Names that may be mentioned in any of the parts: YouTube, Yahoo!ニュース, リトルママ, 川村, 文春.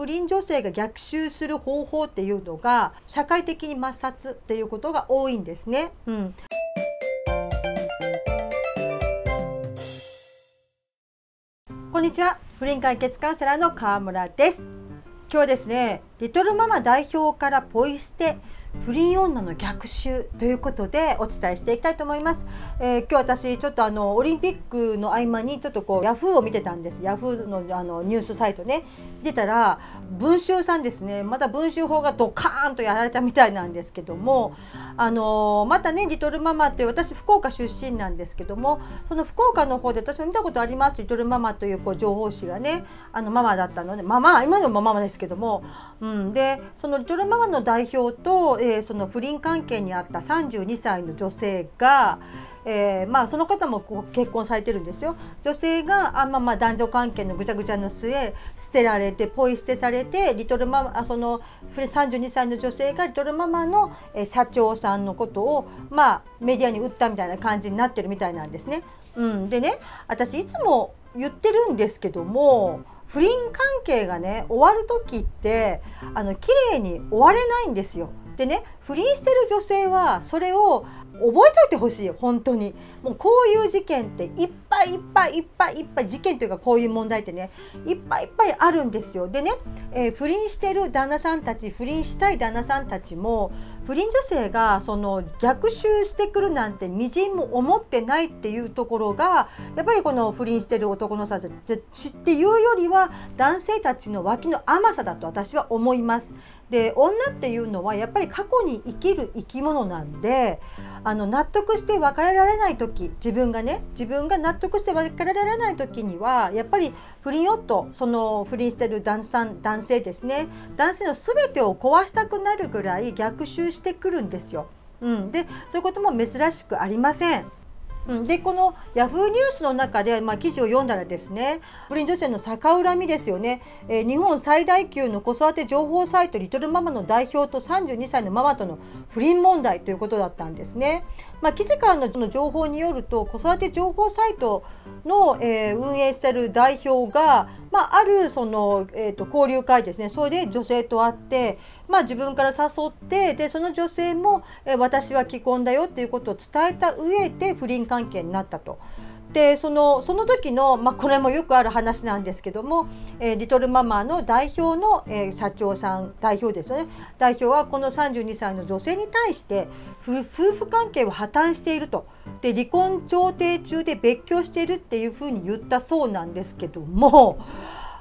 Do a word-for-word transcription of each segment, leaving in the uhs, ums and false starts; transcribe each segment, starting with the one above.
不倫女性が逆襲する方法っていうのが社会的に抹殺っていうことが多いんですね。うんこんにちは、不倫解決カウンセラーの川村です。今日はですね、リトルママ代表からポイ捨て、不倫女の逆襲ということでお伝えしていきたいと思います。えー、今日私ちょっとあのオリンピックの合間にちょっとこうヤフーを見てたんです。ヤフーのあのニュースサイトね出たら文春さんですね。また文春法がドカーンとやられたみたいなんですけども、あのー、またねリトルママって私福岡出身なんですけども、その福岡の方で私も見たことありますリトルママというこう情報誌がねあのママだったので、まあまあ今のもママですけども、うんでそのリトルママの代表とえー、その不倫関係にあったさんじゅうにさいの女性が、えーまあ、その方もこう結婚されてるんですよ。女性があ、まあ、まあ男女関係のぐちゃぐちゃの末捨てられてポイ捨てされてリトルママそのさんじゅうにさいの女性がリトルママの社長さんのことを、まあ、メディアに売ったみたいな感じになってるみたいなんですね。うん、でね私いつも言ってるんですけども不倫関係がね終わる時ってあの綺麗に終われないんですよ。でね不倫してる女性はそれを覚えといてほしい。本当にもうこういう事件っていっぱいいっぱいいっぱいいっぱい事件というかこういう問題ってねいっぱいいっぱいあるんですよ。でね、えー、不倫してる旦那さんたち不倫したい旦那さんたちも不倫女性がその逆襲してくるなんてみじんも思ってないっていうところがやっぱりこの不倫してる男のさっていうよりは男性たちの脇の甘さだと私は思います。で女っていうのはやっぱり過去に生きる生き物なんであの納得して別れられない時自分がね自分が納得して別れられない時にはやっぱり不倫夫その不倫してる男さん男性ですね男性の全てを壊したくなるぐらい逆襲してくるんですよ。うん、でそういうことも珍しくありません。でこのヤフーニュースの中で、まあ、記事を読んだらですね不倫女性の逆恨みですよね、えー、日本最大級の子育て情報サイトリトルママの代表とさんじゅうにさいのママとの不倫問題ということだったんですね。まあ、記事からの情報によると子育て情報サイトの、えー、運営している代表が、まあ、あるその、えー、と交流会ですねそれで女性と会って、まあ、自分から誘ってでその女性も、えー、私は既婚だよっていうことを伝えた上で不倫関係になったと。でそのその時の、まあ、これもよくある話なんですけども、えー、リトルママの代表の、えー、社長さん代表ですよね代表はこのさんじゅうにさいの女性に対して夫婦関係を破綻しているとで離婚調停中で別居しているっていうふうに言ったそうなんですけども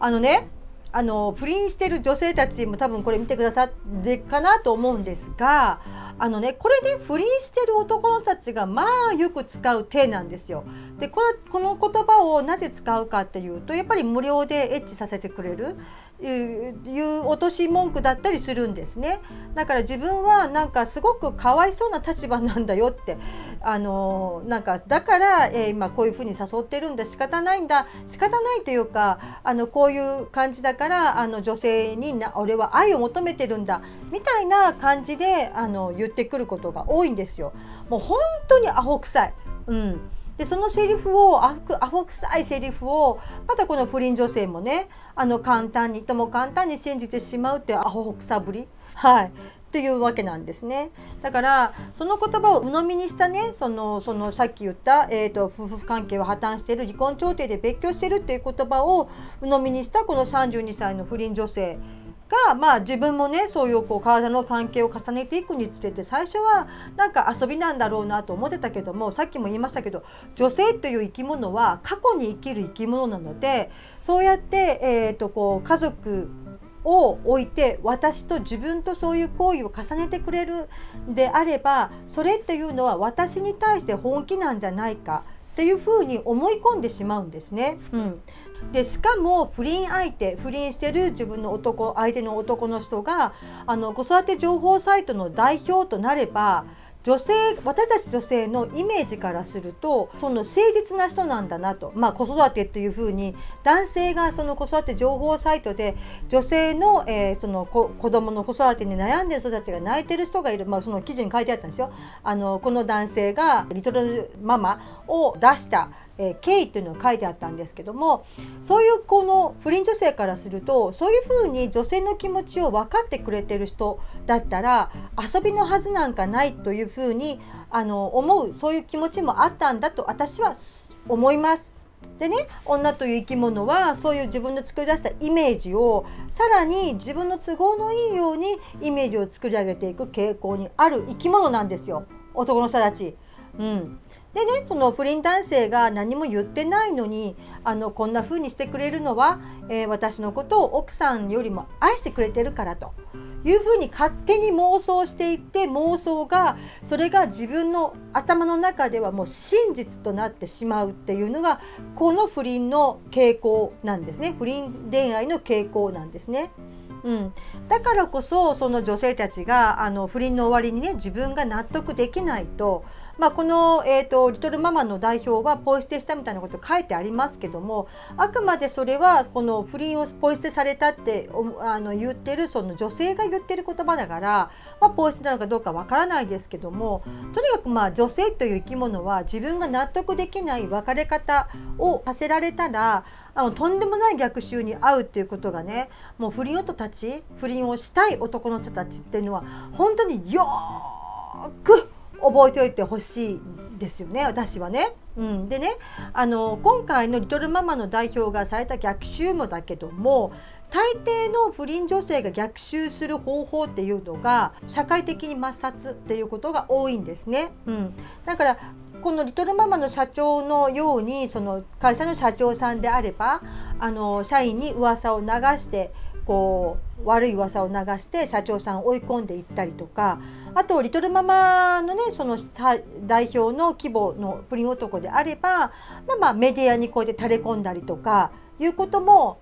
あのねあの不倫してる女性たちも多分これ見てくださってるかなと思うんですがあのねこれで不倫してる男の人たちがまあよく使う手なんですよ。でこの、この言葉をなぜ使うかっていうとやっぱり無料でエッチさせてくれるいう落とし文句だったりするんですね。だから自分はなんかすごくかわいそうな立場なんだよってあのなんかだから、えー、今こういうふうに誘ってるんだ仕方ないんだ仕方ないというかあのこういう感じだからあの女性にな俺は愛を求めてるんだみたいな感じであの言ってくることが多いんですよ。もう本当にアホ臭い、うんでそのセリフをアホ臭いセリフをまたこの不倫女性もねあの簡単にとも簡単に信じてしまうっていうアホ臭ぶり、はい、というわけなんですね。だからその言葉を鵜呑みにしたねそのそのさっき言った、えー、と夫婦関係を破綻している離婚調停で別居しているっていう言葉を鵜呑みにしたこのさんじゅうにさいの不倫女性が、まあ、自分もねそういうこう体の関係を重ねていくにつれて最初はなんか遊びなんだろうなと思ってたけどもさっきも言いましたけど女性という生き物は過去に生きる生き物なのでそうやって、えー、とこう家族を置いて私と自分とそういう行為を重ねてくれるんであればそれっていうのは私に対して本気なんじゃないかっていうふうに思い込んでしまうんですね。うんでしかも不倫相手不倫してる自分の男相手の男の人があの子育て情報サイトの代表となれば女性私たち女性のイメージからするとその誠実な人なんだなと、まあ、子育てっていうふうに男性がその子育て情報サイトで女性の、えー、その子供の子育てに悩んでる人たちが泣いてる人がいる、まあ、その記事に書いてあったんですよ。あのこの男性がリトルママを出したえー、経緯というのが書いてあったんですけども、そういうこの不倫女性からすると、そういうふうに女性の気持ちを分かってくれてる人だったら遊びのはずなんかないというふうにあの思う、そういう気持ちもあったんだと私は思います。でね、女という生き物はそういう自分の作り出したイメージをさらに自分の都合のいいようにイメージを作り上げていく傾向にある生き物なんですよ、男の人たち。うん、でね、その不倫男性が何も言ってないのにあのこんな風にしてくれるのは、えー、私のことを奥さんよりも愛してくれてるからという風に勝手に妄想していって、妄想がそれが自分の頭の中ではもう真実となってしまうっていうのがこの不倫の傾向なんですね。不倫恋愛の傾向なんですね。うん、だからこそその女性たちがあの不倫の終わりにね自分が納得できないと、まあ、この、えーと、リトルママの代表はポイ捨てしたみたいなこと書いてありますけども、あくまでそれはこの不倫をポイ捨てされたってあの言ってるその女性が言ってる言葉だから、まあ、ポイ捨てなのかどうかわからないですけども、とにかくまあ女性という生き物は自分が納得できない別れ方をさせられたらあのとんでもない逆襲に遭うっていうことがね、もう不倫男たち、不倫をしたい男の人たちっていうのは本当によく覚えておいてほしいですよね、私はね。うん、でね、あの今回のリトルママの代表がされた逆襲もだけども、大抵の不倫女性が逆襲する方法っていうのが社会的に抹殺っていうことが多いんですね。うん、だからこのリトルママの社長のようにその会社の社長さんであればあの社員に噂を流してこう悪い噂を流して社長さんを追い込んでいったりとか、あとリトルママのねその代表の規模の不倫男であれば、まあ、まあメディアにこうやって垂れ込んだりとかいうことも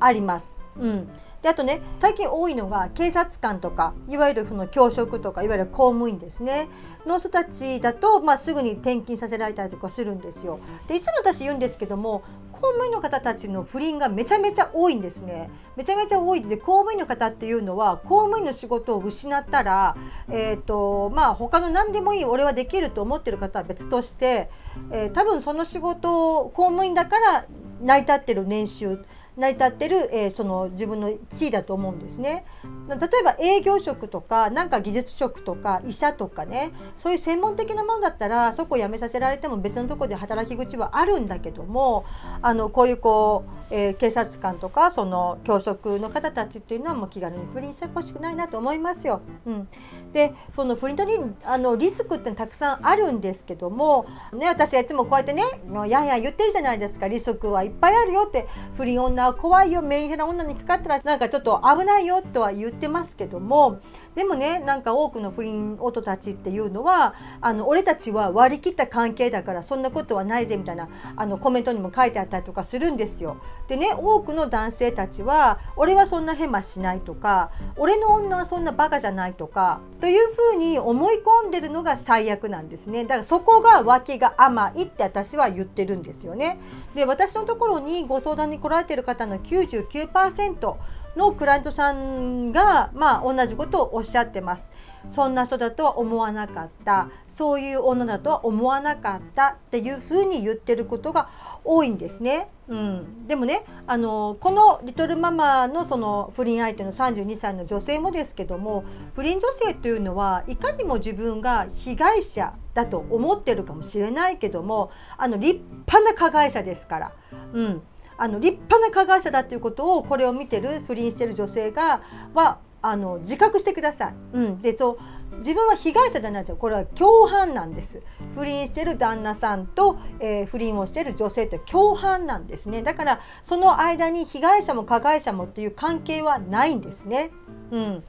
あります。うん、であとね、最近多いのが警察官とかいわゆるその教職とかいわゆる公務員ですねの人たちだと、まあ、すぐに転勤させられたりとかするんですよ。でいつも私言うんですけども、公務員の方たちの不倫がめちゃめちゃ多いんですね。めちゃめちゃ多いで、公務員の方っていうのは公務員の仕事を失ったら、えーとまあ、他の何でもいい俺はできると思ってる方は別として、えー、多分その仕事を公務員だから成り立ってる年収成り立ってる、えー、その自分の地位だと思うんですね。例えば営業職とかなんか技術職とか医者とかね、そういう専門的なものだったらそこを辞めさせられても別のところで働き口はあるんだけども、あのこういうこう、えー、警察官とかその教職の方たちっていうのはもう気軽に不倫してほしくないなと思いますよ。うん、でその不倫とあのリスクってたくさんあるんですけども、ね、私はいつもこうやってねやんやん言ってるじゃないですか、リスクはいっぱいあるよって、不倫女怖いよ、メンヘラ女にかかったらなんかちょっと危ないよとは言ってますけども、でもねなんか多くの不倫男たちっていうのはあの俺たちは割り切った関係だからそんなことはないぜみたいなあのコメントにも書いてあったりとかするんですよ。でね、多くの男性たちは俺はそんなヘマしないとか俺の女はそんなバカじゃないとかというふうに思い込んでるのが最悪なんですね。だからそこが脇が甘いって私は言ってるんですよね。で私のところにご相談に来られてる方の きゅうじゅうきゅうパーセント のクライアントさんが、まあ、同じことをおっしゃってます。そんな人だとは思わなかった、そういう女だとは思わなかったっていうふうに言ってることが多いんですね。うん、でもねあのこのリトルママのその不倫相手のさんじゅうにさいの女性もですけども、不倫女性というのはいかにも自分が被害者だと思ってるかもしれないけども、あの立派な加害者ですから。うん、あの立派な加害者だっていうことをこれを見てる不倫してる女性がはあの自覚してください。うん、でそう自分は被害者じゃないですよ、これは共犯なんです。不倫してる旦那さんと、えー、不倫をしてる女性って共犯なんですね。だからその間に被害者も加害者もっていう関係はないんですね。うん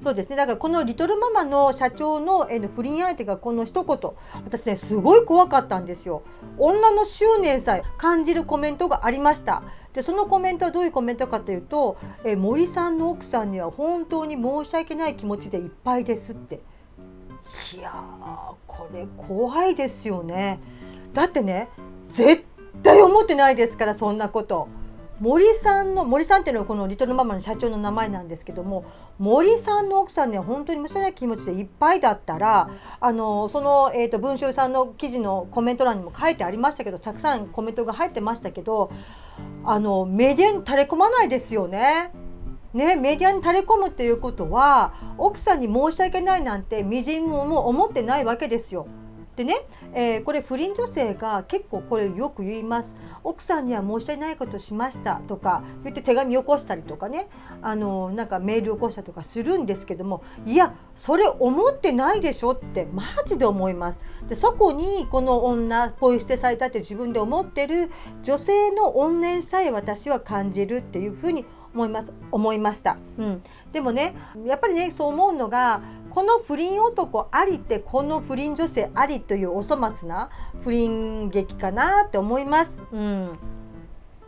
そうですね、だからこのリトルママの社長の不倫相手がこの一言、私ねすごい怖かったんですよ。女の執念さえ感じるコメントがありました。でそのコメントはどういうコメントかというと、え森さんの奥さんには本当に申し訳ない気持ちでいっぱいですって。いやーこれ怖いですよね。だってね絶対思ってないですから、そんなこと。森さんの森さんっていうのはこのリトルママの社長の名前なんですけども、森さんの奥さんね、本当に申し訳ない気持ちでいっぱいだったら、あのその、えー、と文春さんの記事のコメント欄にも書いてありましたけど、たくさんコメントが入ってましたけど、あのメディアに垂れ込まないですよね。ね、メディアに垂れ込むっていうことは奥さんに申し訳ないなんてみじんも思ってないわけですよ。でね、えー、これ不倫女性が結構これよく言います。奥さんには申し訳ないことしましたとか言って手紙を起こしたりとかね、あのなんかメールを起こしたりとかするんですけども、いやそれ思ってないでしょってマジで思います。でそこにこの女ポイ捨てされたって自分で思ってる女性の怨念さえ私は感じるっていうふうに思います思いました、うん、でもねやっぱりねそう思うのが、この不倫男ありってこの不倫女性ありというお粗末な不倫劇かなって思います。うん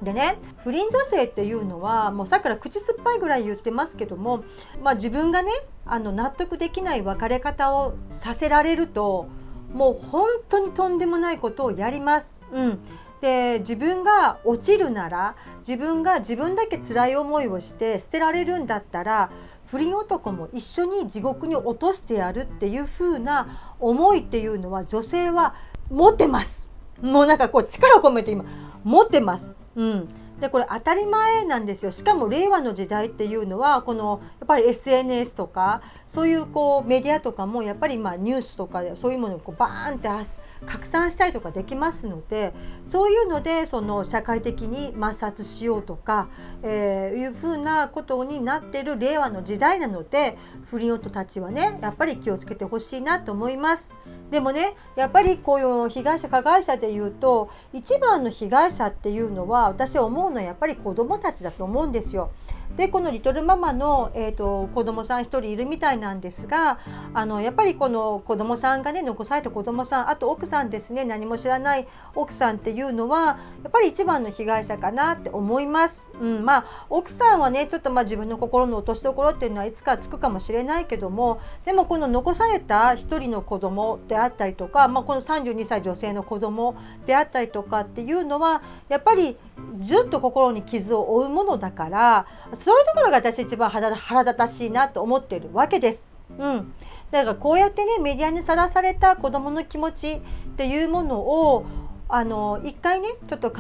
でね、不倫女性っていうのはもうさっきから口酸っぱいぐらい言ってますけども、まあ、自分がねあの納得できない別れ方をさせられるともう本当にとんでもないことをやります。うんで自分が落ちるなら、自分が自分だけ辛い思いをして捨てられるんだったら不倫男も一緒に地獄に落としてやるっていう風な思いっていうのは女性は持ってます。もうなんかこう力を込めて今持ってます、うん、でこれ当たり前なんですよ。しかも令和の時代っていうのはこのやっぱり エスエヌエス とかそういうこうメディアとかもやっぱりまあニュースとかでそういうものをこうバーンって発す拡散したりとかできますので、そういうのでその社会的に抹殺しようとか、えー、いうふうなことになっている令和の時代なので、不倫夫たちはねやっぱり気をつけてほしいなと思います。でもねやっぱりこういう被害者加害者でいうと一番の被害者っていうのは私は思うのはやっぱり子どもたちだと思うんですよ。でこのリトルママの、えー、と子供さんひとりいるみたいなんですが、あのやっぱりこの子供さんがね残された子供さん、あと奥さんですね、何も知らない奥さんっていうのはやっぱり一番の被害者かなって思います、うん、まあ奥さんはねちょっとまあ自分の心の落としどころっていうのはいつかつくかもしれないけども、でもこの残されたひとりの子供であったりとか、まあ、このさんじゅうにさい女性の子供であったりとかっていうのはやっぱりずっと心に傷を負うものだから、そういうところが私一番腹立たしいなと思っているわけです。うん、だからこうやってねメディアにさらされた子どもの気持ちっていうものをあの一回ねちょっと考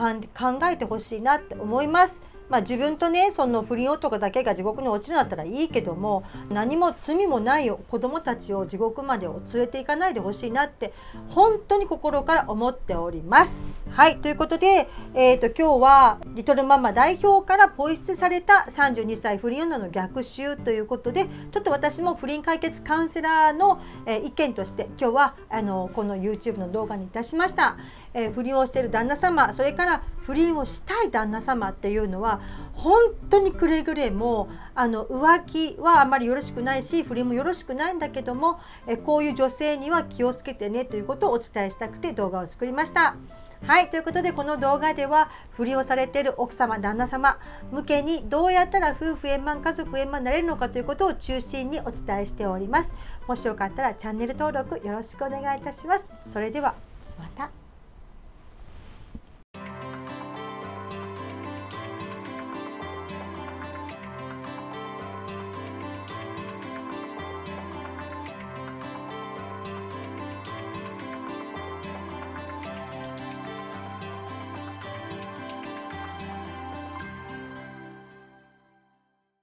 えてほしいなって思います。まあ、自分とねその不倫男だけが地獄に落ちるんだったらいいけども、何も罪もない子どもたちを地獄まで連れていかないでほしいなって本当に心から思っております。はいということで、えー、と今日はリトルママ代表からポイ捨てされたさんじゅうにさい不倫女の逆襲ということで、ちょっと私も不倫解決カウンセラーの、えー、意見として今日はあのこの ユーチューブ の動画にいたしました。えー、不倫をしている旦那様、それから不倫をしたい旦那様っていうのは本当にくれぐれもあの浮気はあまりよろしくないし、不倫もよろしくないんだけども、えこういう女性には気をつけてねということをお伝えしたくて動画を作りました。はいということで、この動画では不倫をされている奥様旦那様向けにどうやったら夫婦円満家族円満になれるのかということを中心にお伝えしております。もしよかったらチャンネル登録よろしくお願いいたします。それではまた。